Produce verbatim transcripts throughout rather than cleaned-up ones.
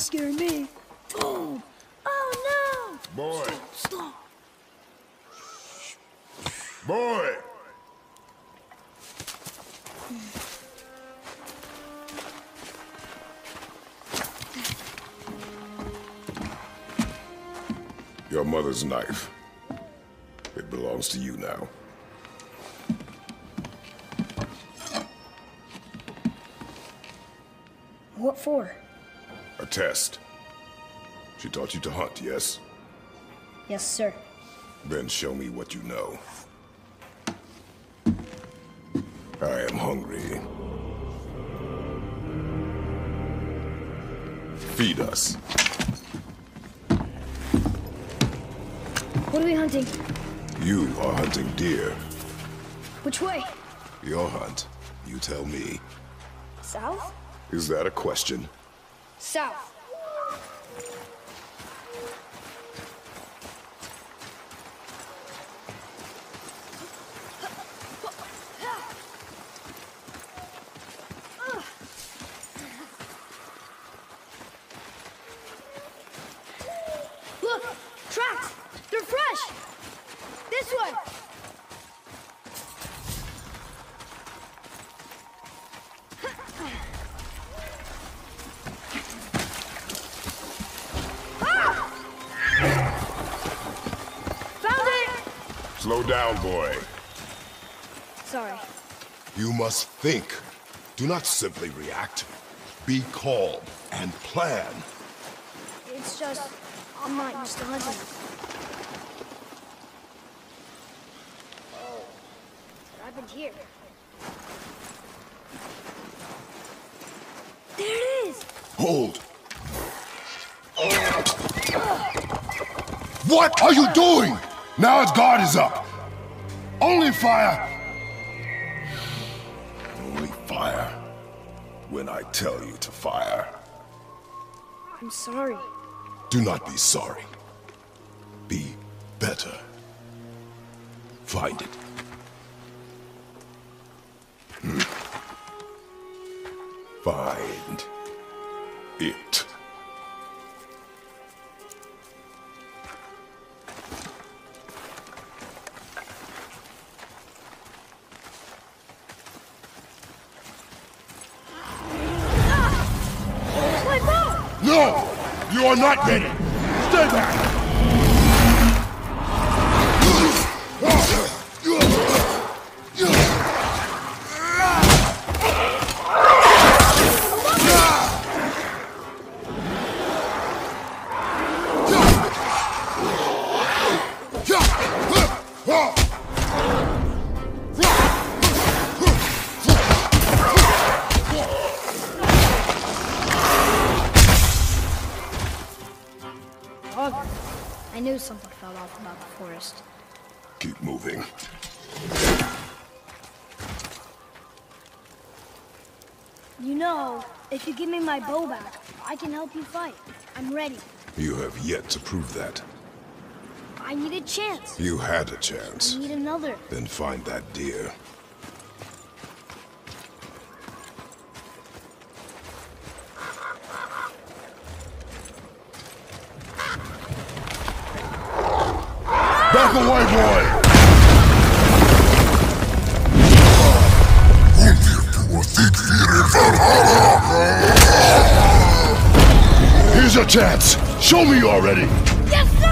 to scare me. Boom! Oh no! Boy! Stop! Stop. Boy! Your mother's knife. It belongs to you now. What for? A test. She taught you to hunt, yes? Yes, sir. Then show me what you know. I am hungry. Feed us. What are we hunting? You are hunting deer. Which way? Your hunt. You tell me. South? Is that a question? South. Slow down, boy. Sorry. You must think. Do not simply react. Be calm and plan. It's just, I'm not used to hunting. Oh, what happened here? There it is! Hold. What are you doing? Now his guard is up. Only fire. Only fire. When I tell you to fire. I'm sorry. Do not be sorry. Be better. Find it. Hmm. Find it. No! You are not ready! Stay back! I knew something fell off about the forest. Keep moving. You know, if you give me my bow back, I can help you fight. I'm ready. You have yet to prove that. I need a chance. You had a chance. I need another. Then find that deer. Back away, boy! Here's your chance! Show me already! Yes, sir!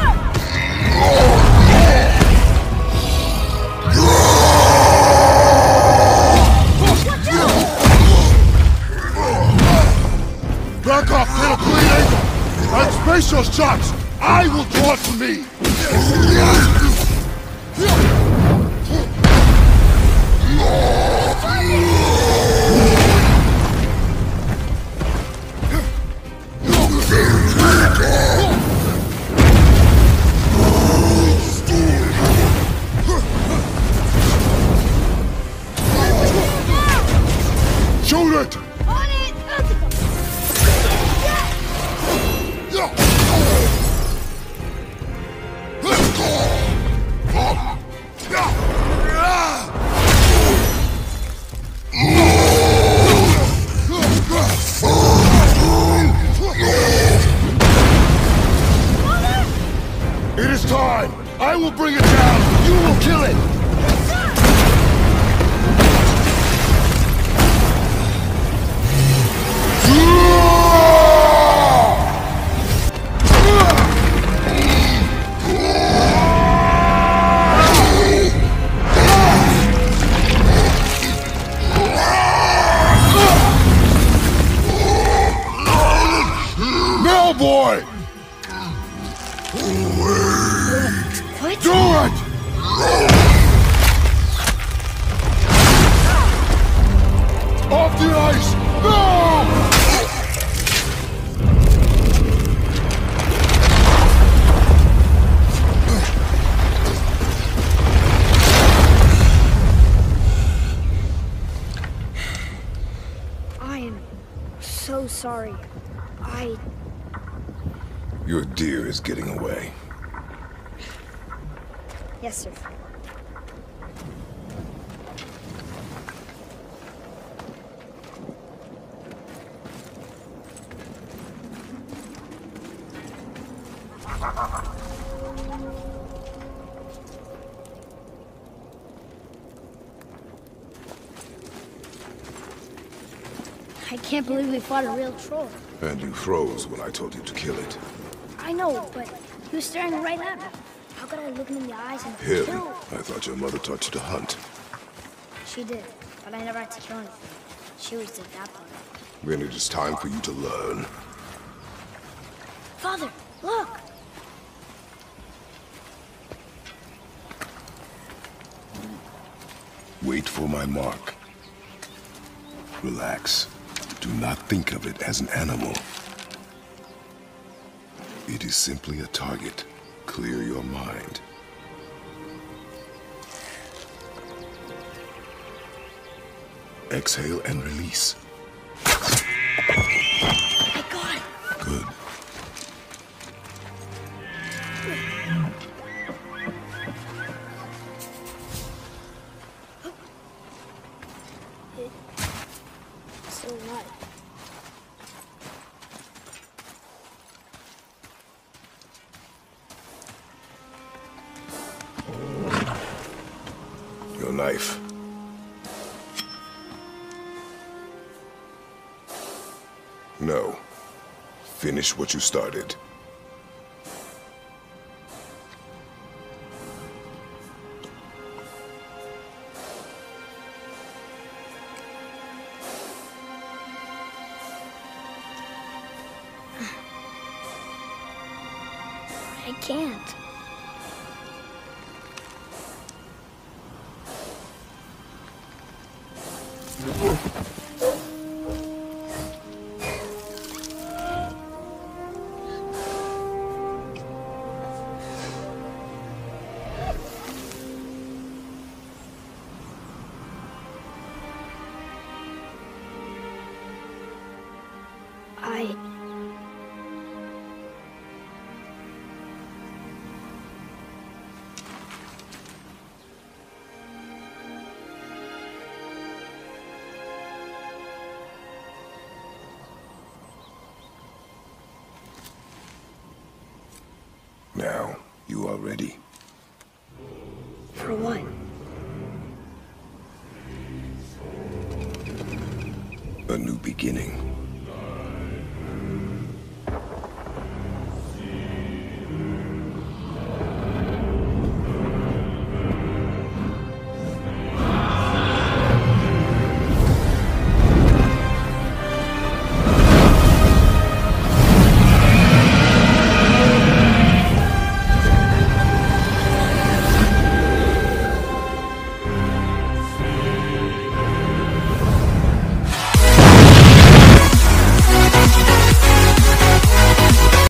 Back off, little bleeding! And space your shots! I will draw it to me! Shoot it! On it! time! I will bring it down! You will kill it! No, boy! Wait! What? Do it! No. Off the ice! No! I am so sorry. I... Your deer is getting away. Yes, sir. I can't believe we fought a real troll. And you froze when I told you to kill it. I know, but he was staring right at me. How could I look him in the eyes and him? Kill him? I thought your mother taught you to hunt. She did, but I never had to kill him. She always did that part. Then it is time for you to learn. Father, look! Wait for my mark. Relax. Do not think of it as an animal. It is simply a target. Clear your mind. Exhale and release. I got it. Good. It's still alive. Knife. No. Finish what you started. I can't. I... Now, you are ready. For what? A new beginning.